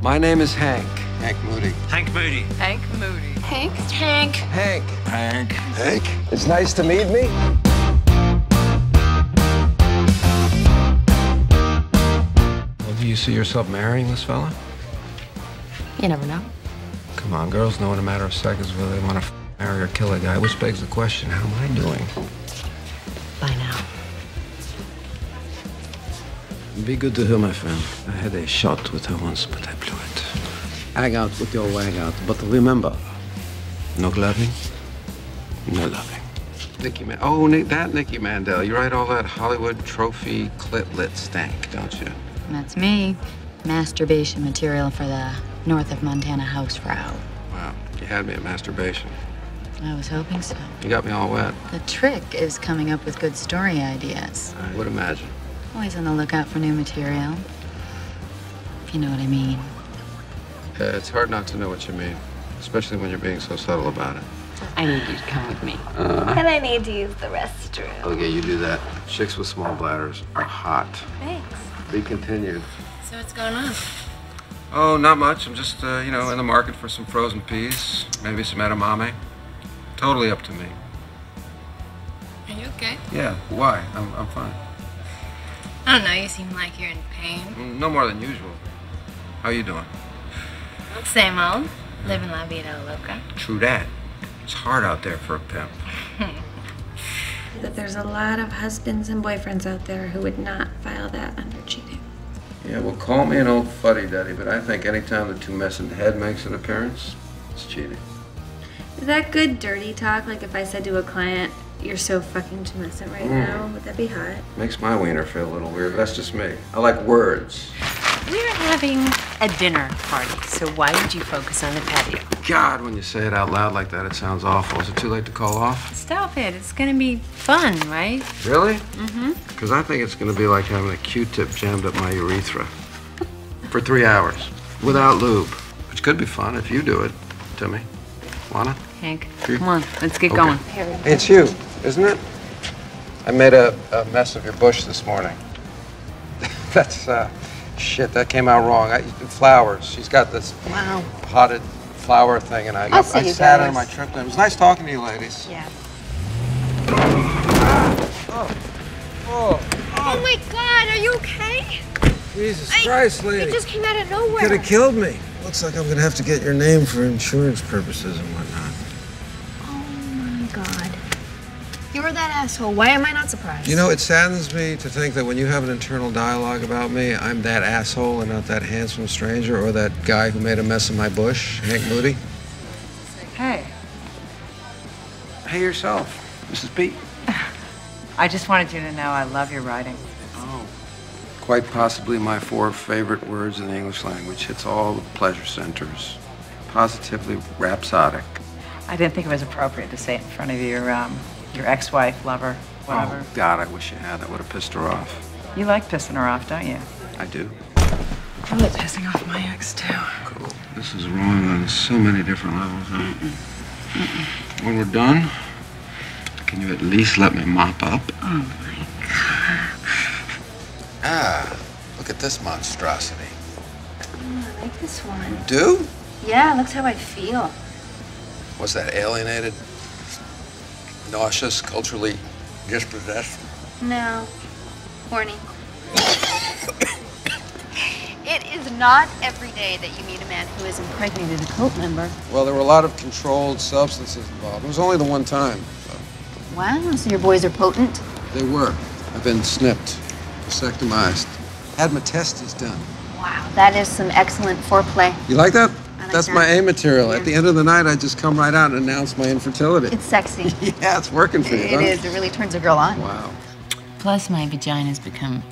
My name is Hank. Hank Moody. Hank Moody. Hank Moody. Hank? Hank. Hank. Hank. Hank. It's nice to meet me. Well, do you see yourself marrying this fella? You never know. Come on, girls know in a matter of seconds whether they want to marry or kill a guy, which begs the question, how am I doing? By now. Be good to her, my friend. I had a shot with her once, but I blew it. Hang out with your wag out, but remember, no gloving, no loving. Nicky Man. Oh, that Nicky Mandel. You write all that Hollywood trophy clit-lit stank, don't you? That's me. Masturbation material for the north of Montana housefrau. Wow, you had me at masturbation. I was hoping so. You got me all wet. The trick is coming up with good story ideas. I would imagine. Always on the lookout for new material, if you know what I mean. It's hard not to know what you mean, especially when you're being so subtle about it. I need you to come with me. And I need to use the restroom. Okay, you do that. Chicks with small bladders are hot. Thanks. Be continued. So what's going on? Oh, not much. I'm just, you know, in the market for some frozen peas, maybe some edamame. Totally up to me. Are you okay? Yeah, why? I'm fine. I don't know, you seem like you're in pain. No more than usual. How you doing? Same old. Living la vida loca. True that. It's hard out there for a pimp. That there's a lot of husbands and boyfriends out there who would not file that under cheating. Yeah, well, call me an old fuddy-duddy, but I think any time the two mess in the head makes an appearance, it's cheating. Is that good dirty talk? Like if I said to a client, "You're so fucking tumescent right now." Would that be hot? Makes my wiener feel a little weird. That's just me. I like words. We're having a dinner party, so why would you focus on the patio? God, when you say it out loud like that, it sounds awful. Is it too late to call off? Stop it. It's gonna be fun, right? Really? Mm-hmm. Because I think it's gonna be like having a Q-tip jammed up my urethra for 3 hours without lube, which could be fun if you do it to me. Wanna? Hank, come on. Let's get going. Hey, it's you. Isn't it? I made a mess of your bush this morning. That's, shit, that came out wrong. Flowers. She's got this potted flower thing, and I sat on my trip. It was nice talking to you ladies. Yeah. Oh, my God. Are you okay? Jesus Christ, lady. You just came out of nowhere. You could have killed me. Looks like I'm going to have to get your name for insurance purposes and whatnot. Oh, my God. You were that asshole. Why am I not surprised? You know, it saddens me to think that when you have an internal dialogue about me, I'm that asshole and not that handsome stranger or that guy who made a mess of my bush, Hank Moody. Hey. Hey yourself, Mrs. Pete. I just wanted you to know I love your writing. Oh. Quite possibly my 4 favorite words in the English language. Hits all the pleasure centers. Positively rhapsodic. I didn't think it was appropriate to say it in front of your ex-wife, lover, whatever. Oh, God, I wish you had. That would have pissed her off. You like pissing her off, don't you? I do. I like pissing off my ex, too. Cool. This is wrong on so many different levels, huh? When we're done, can you at least let me mop up? Oh, my God. Ah, look at this monstrosity. Oh, I like this one. You do? Yeah, that's how I feel. What's that, alienated? Nauseous, culturally dispossessed? No. Horny. It is not every day that you meet a man who is impregnated a cult member. Well, there were a lot of controlled substances involved. It was only the one time. So. Wow, so your boys are potent? They were. I've been snipped, vasectomized, had my testes done. Wow, that is some excellent foreplay. You like that? That's my A material. Yeah. At the end of the night, I just come right out and announce my infertility. It's sexy. Yeah, it's working for you. It is. It really turns a girl on. Wow. Plus, my vagina's become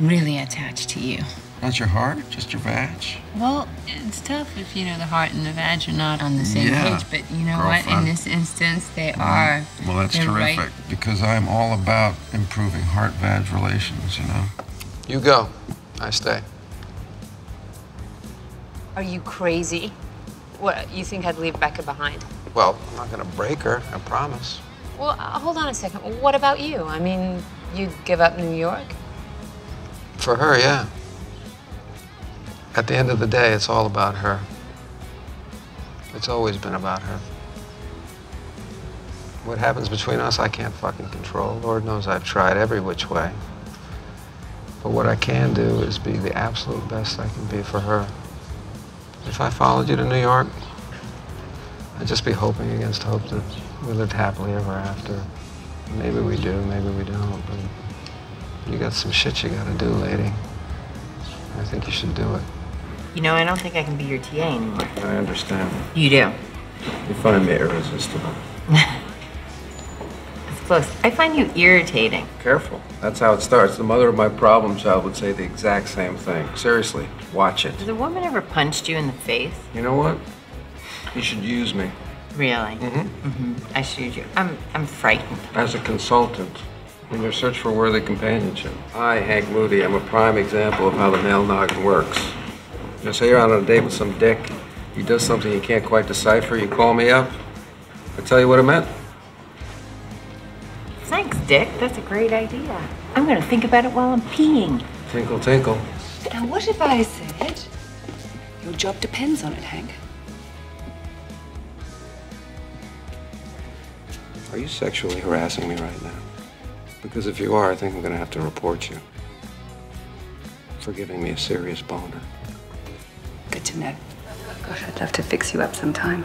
really attached to you. Not your heart, just your vag? Well, it's tough if, you know, the heart and the vag are not on the same page. But you know what? In this instance, they are. Well, that's terrific. Right. Because I'm all about improving heart-vag relations, you know? You go. I stay. Are you crazy? What, you think I'd leave Becca behind? Well, I'm not gonna break her, I promise. Well, hold on a second. What about you? I mean, you'd give up New York? For her, yeah. At the end of the day, it's all about her. It's always been about her. What happens between us, I can't fucking control. Lord knows I've tried every which way. But what I can do is be the absolute best I can be for her. If I followed you to New York, I'd just be hoping against hope that we lived happily ever after. Maybe we do, maybe we don't, but you got some shit you gotta do, lady. I think you should do it. You know, I don't think I can be your TA anymore. I understand. You do. You find me irresistible. That's close. I find you irritating. Careful. That's how it starts. The mother of my problem child would say the exact same thing. Seriously, watch it. Has a woman ever punched you in the face? You know what? You should use me. Really? Mm-hmm. Mm-hmm. I should use you. I'm frightened. As a consultant. In your search for worthy companionship. I, Hank Moody, am a prime example of how the male noggin works. You say you're out on a date with some dick, he does something you can't quite decipher, you call me up, I tell you what it meant. Thanks, Dick. That's a great idea. I'm gonna think about it while I'm peeing. Tinkle, tinkle. Now what if I said, your job depends on it, Hank? Are you sexually harassing me right now? Because if you are, I think I'm gonna have to report you for giving me a serious boner. Good to know. Gosh, I'd love to fix you up sometime.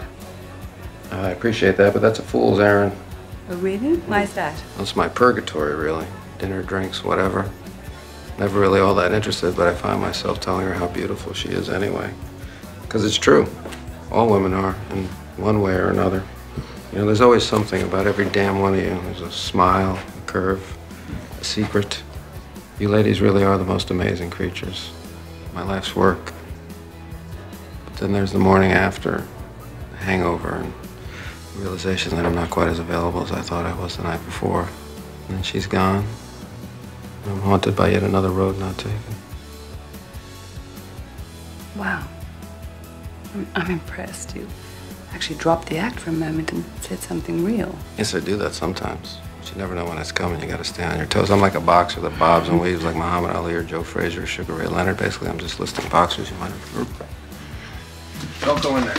I appreciate that, but that's a fool's errand. Oh, really? Why is that? That's my purgatory, really. Dinner, drinks, whatever. Never really all that interested, but I find myself telling her how beautiful she is anyway. Because it's true. All women are, in one way or another. You know, there's always something about every damn one of you. There's a smile, curve, a secret. You ladies really are the most amazing creatures. My life's work. But then there's the morning after, the hangover, and the realization that I'm not quite as available as I thought I was the night before. And then she's gone. And I'm haunted by yet another road not taken. Wow. I'm impressed. You actually dropped the act for a moment and said something real. Yes, I do that sometimes. You never know when it's coming. You got to stay on your toes. I'm like a boxer that bobs and weaves like Muhammad Ali or Joe Frazier or Sugar Ray Leonard. Basically, I'm just listing boxers you might have heard. Don't go in there.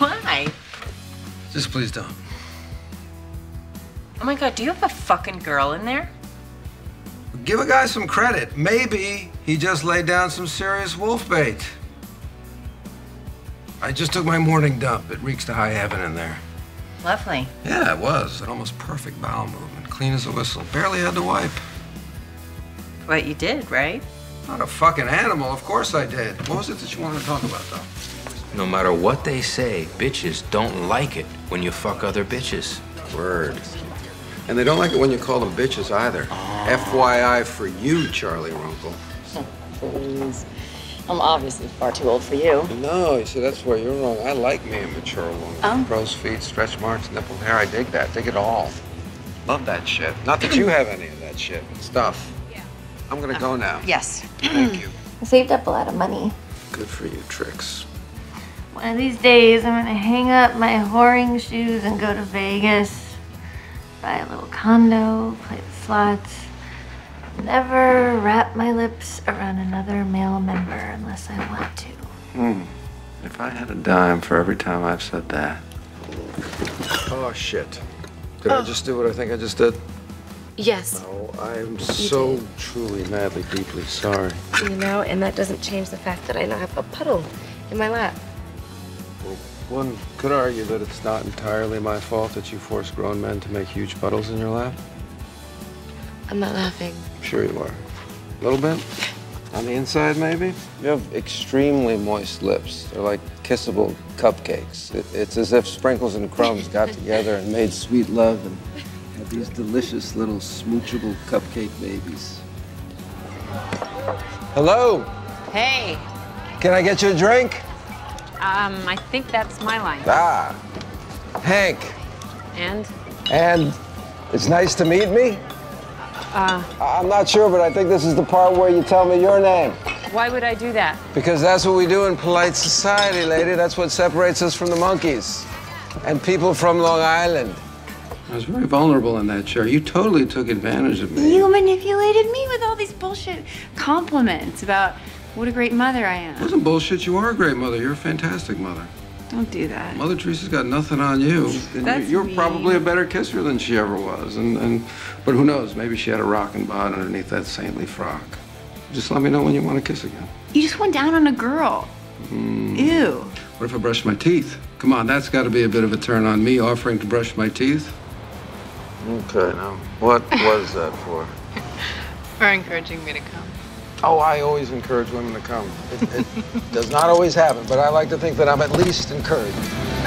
Why? Just please don't. Oh my God, do you have a fucking girl in there? Give a guy some credit. Maybe he just laid down some serious wolf bait. I just took my morning dump. It reeks to high heaven in there. Lovely. Yeah, it was. An almost perfect bowel movement. Clean as a whistle. Barely had to wipe. But you did, right? Not a fucking animal. Of course I did. What was it that you wanted to talk about, though? No matter what they say, bitches don't like it when you fuck other bitches. Word. And they don't like it when you call them bitches either. Oh. FYI for you, Charlie Runkle. Oh, please. I'm obviously far too old for you. No, you see, that's where you're wrong. I like me a mature woman. Crow's feet, stretch marks, nipple hair. I dig that. Dig it all. Love that shit. Not that you have any of that shit and stuff. Yeah. I'm gonna go now. Yes. Thank you. I saved up a lot of money. Good for you, Trix. One of these days, I'm gonna hang up my whoring shoes and go to Vegas. Buy a little condo, play the slots. Never wrap my lips around another male member unless I want to. If I had a dime for every time I've said that. Oh, shit. Did I just do what I think I just did? Yes. Oh, I'm so truly, madly, deeply sorry. You know, and that doesn't change the fact that I now have a puddle in my lap. Well, one could argue that it's not entirely my fault that you force grown men to make huge puddles in your lap. I'm not laughing. Sure you are. A little bit? On the inside, maybe? You have extremely moist lips. They're like kissable cupcakes. It's as if sprinkles and crumbs got together and made sweet love and had these delicious little smoochable cupcake babies. Hello? Hey. Can I get you a drink? I think that's my line. Ah. Hank. And? And it's nice to meet me. I'm not sure, but I think this is the part where you tell me your name. Why would I do that? Because that's what we do in polite society, lady. That's what separates us from the monkeys and people from Long Island. I was very vulnerable in that chair. You totally took advantage of me. You manipulated me with all these bullshit compliments about What a great mother I am. Wasn't bullshit. You are a great mother. You're a fantastic mother. Don't do that. Mother Teresa's got nothing on you. That's you're mean. Probably a better kisser than she ever was. But who knows? Maybe she had a rockin' bod underneath that saintly frock. Just let me know when you want to kiss again. You just went down on a girl. Mm. Ew. What if I brush my teeth? Come on, that's got to be a bit of a turn on me, offering to brush my teeth. Okay, now, what was that for? For encouraging me to come. Oh, I always encourage women to come. It does not always happen, but I like to think that I'm at least encouraged.